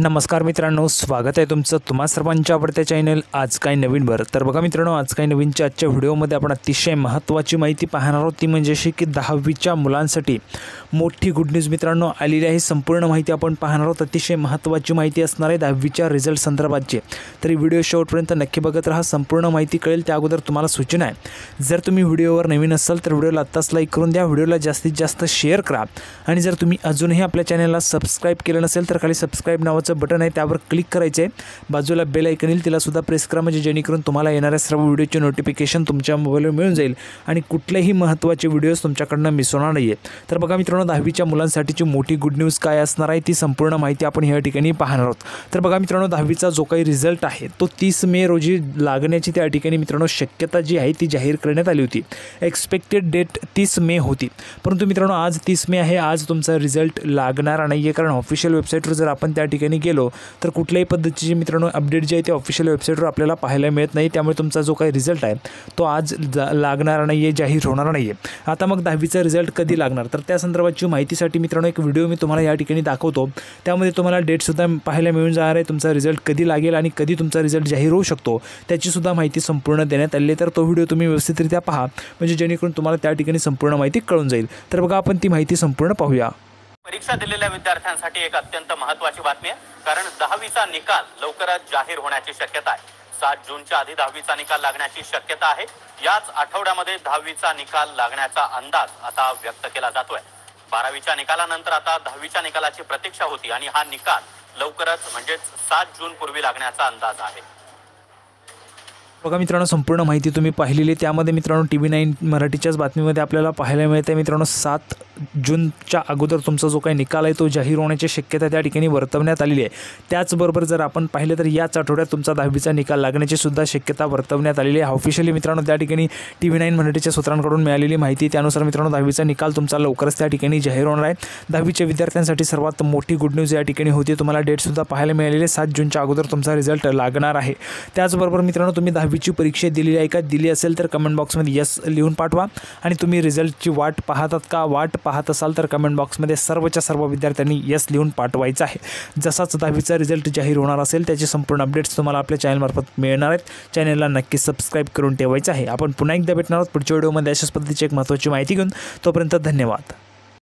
नमस्कार मित्रांनो, स्वागत आहे तुमचं तुम्हा सर्वांच्या आवडत्या चॅनल आज काय नवीन वर। तर बघा मित्रांनो, आज काय नवीनच्या आजच्या व्हिडिओमध्ये आपण अतिशय महत्त्वाची माहिती पाहणार आहोत, ती म्हणजे अशी की 10वीच्या मुलांसाठी मोठी गुड न्यूज मित्रांनो आलेली आहे। संपूर्ण माहिती आपण पाहणार आहोत, अतिशय महत्त्वाची माहिती असणार आहे 10वीच्या रिझल्ट संदर्भातची। तरी व्हिडिओ शेवटपर्यंत नक्की बघत राहा, संपूर्ण माहिती कळेल। त्या अगोदर तुम्हाला सूचना आहे, जर तुम्ही व्हिडिओवर नवीन असाल तर व्हिडिओला आत्ताच लाईक करून द्या, व्हिडिओला जास्तीत जास्त शेअर करा आणि जर तुम्ही अजूनही आपल्या चॅनलला सबस्क्राईब केलं नसेल तर खाली सबस्क्राईब नावाचं बटन आहे, त्यावर क्लिक करायचे। बाजूला बेल आयकन येईल, तिला सुद्धा प्रेस करा, म्हणजे जेणेकरून तुम्हाला येणाऱ्या सर्व व्हिडिओचे नोटिफिकेशन तुमच्या मोबाईलवर मिळून जाईल आणि कुठलेही महत्त्वाचे व्हिडिओज तुमच्याकडनं मिस होणार नाही आहेत। तर बघा मित्रांनो, 10वीच्या मुलांसाठीची मोठी गुड न्यूज काय असणार आहे ती संपूर्ण माहिती आपण या ठिकाणी पाहणार आहोत। तर बघा मित्रांनो, 10वीचा जो काही रिझल्ट आहे तो 30 मे रोजी लागण्याची त्या ठिकाणी मित्रांनो शक्यता जी आहे ती जाहीर करण्यात आली होती। एक्सपेक्टेड डेट 30 मे होती, परंतु मित्रांनो आज 30 मे आहे, आज तुमचा रिझल्ट लागणार नाही आहे, कारण ऑफिशियल वेबसाईटवर जर आपण त्या ठिकाणी गेलो तर कुठल्याही पद्धतीची मित्रांनो अपडेट जी आहे ते ऑफिशियल वेबसाईटवर आपल्याला पाहायला मिळत नाही, त्यामुळे तुमचा जो काही रिझल्ट आहे तो आज लागणार नाही आहे, जाहीर होणार नाही आहे। आता मग 10वीचा रिझल्ट कधी लागणार, तर त्या संदर्भातची माहितीसाठी मित्रांनो एक व्हिडिओ मी तुम्हाला या ठिकाणी दाखवतो, त्यामध्ये तुम्हाला डेटसुद्धा पाहायला मिळून जाणार आहे। तुमचा रिझल्ट कधी लागेल आणि कधी तुमचा रिझल्ट जाहीर होऊ शकतो त्याचीसुद्धा माहिती संपूर्ण देण्यात आली आहे, तर तो व्हिडिओ तुम्ही व्यवस्थितरित्या पहा, म्हणजे जेणेकरून तुम्हाला त्या ठिकाणी संपूर्ण माहिती कळून जाईल। तर बघा आपण ती माहिती संपूर्ण पाहूया। परीक्षा दिलेल्या विद्यार्थ्यांसाठी एक अत्यंत महत्त्वाची बातमी आहे, कारण 10वीचा निकाल लवकरच जाहीर होण्याची शक्यता आहे। 7 जूनच्या आधी 10वीचा निकाल लागण्याची शक्यता आहे। याच आठवड्यामध्ये 10वीचा निकाल लागण्याचा अंदाज आता व्यक्त केला जातोय। 12वीच्या निकालानंतर आता 10वीच्या निकालाची प्रतीक्षा होती आणि हा निकाल लवकरच म्हणजेच 7 जून पूर्वी लागण्याचा अंदाज आहे। बघा मित्रांनो, संपूर्ण माहिती तुम्ही पाहिलेली, त्यामध्ये मित्रांनो TV9 मराठीच्याच बातमीमध्ये आपल्याला पाहायला मिळते मित्रांनो 7 जूनच्या अगोदर तुमचा जो काही निकाल आहे तो जाहीर होण्याची शक्यता त्या ठिकाणी वर्तवण्यात आलेली आहे। त्याचबरोबर जर आपण पाहिलं तर याच आठवड्यात तुमचा 10वीचा निकाल लागण्याची सुद्धा शक्यता वर्तवण्यात आलेली आहे। ऑफिशियली मित्रांनो त्या ठिकाणी TV9 मराठीच्या सूत्रांकडून मिळालेली माहिती त्यानुसार मित्रांनो 10वीचा निकाल तुमचा लवकरच त्या ठिकाणी जाहीर होणार आहे। 10वीच्या विद्यार्थ्यांसाठी सर्वात मोठी गुड न्यूज या ठिकाणी होती, तुम्हाला डेटसुद्धा पाहायला मिळालेली आहे, 7 जूनच्या अगोदर तुमचा रिझल्ट लागणार आहे। त्याचबरोबर मित्रांनो, तुम्ही 10वीची परीक्षा दिली आहे का, दिली असेल तर कमेंट बॉक्समध्ये यस लिहून पाठवा आणि तुम्ही रिझल्टची वाट पाहतात का, वाट पाहत असाल तर कमेंट बॉक्समध्ये सर्वच्या सर्व विद्यार्थ्यांनी यस लिहून पाठवायचं आहे। जसाच 10वीचा रिझल्ट जाहीर होणार असेल त्याचे संपूर्ण अपडेट्स तुम्हाला आपल्या चॅनलमार्फत मिळणार आहेत, चॅनलला नक्की सबस्क्राईब करून ठेवायचं आहे। आपण पुन्हा एकदा भेटणार आहोत पुढच्या व्हिडिओमध्ये अशाच पद्धतीची एक महत्त्वाची माहिती घेऊन, तोपर्यंत धन्यवाद।